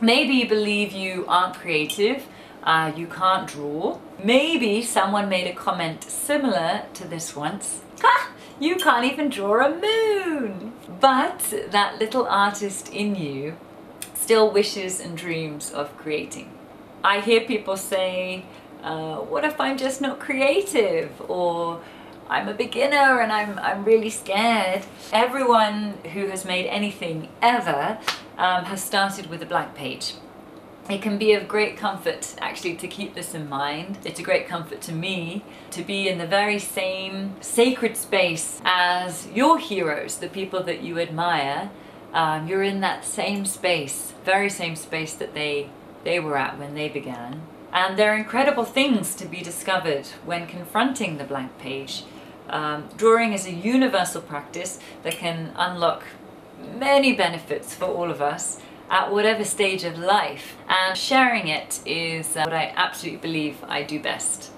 Maybe you believe you aren't creative, you can't draw. Maybe someone made a comment similar to this once. Ha! You can't even draw a moon! But that little artist in you still wishes and dreams of creating. I hear people say, what if I'm just not creative? Or I'm a beginner and I'm really scared. Everyone who has made anything ever has started with a blank page. It can be of great comfort actually to keep this in mind. It's a great comfort to me to be in the very same sacred space as your heroes, the people that you admire. You're in that same space, very same space that they were at when they began. And there are incredible things to be discovered when confronting the blank page. Drawing is a universal practice that can unlock many benefits for all of us at whatever stage of life, and sharing it is what I absolutely believe I do best.